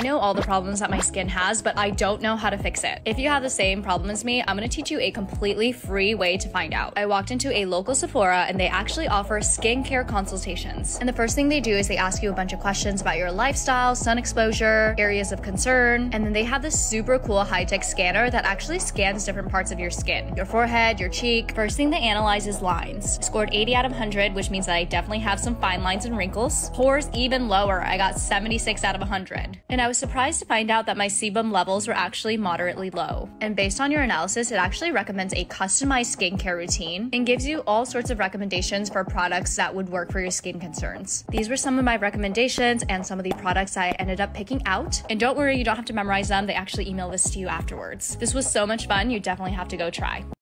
I know all the problems that my skin has, but I don't know how to fix it. If you have the same problem as me, I'm gonna teach you a completely free way to find out. I walked into a local Sephora and they actually offer skincare consultations. And the first thing they do is they ask you a bunch of questions about your lifestyle, sun exposure, areas of concern, and then they have this super cool high-tech scanner that actually scans different parts of your skin, your forehead, your cheek. First thing they analyze is lines. I scored 80 out of 100, which means that I definitely have some fine lines and wrinkles. Pores even lower, I got 76 out of 100. And I was surprised to find out that my sebum levels were actually moderately low. And based on your analysis, it actually recommends a customized skincare routine and gives you all sorts of recommendations for products that would work for your skin concerns. These were some of my recommendations and some of the products I ended up picking out. And don't worry, you don't have to memorize them. They actually email this to you afterwards. This was so much fun. You definitely have to go try.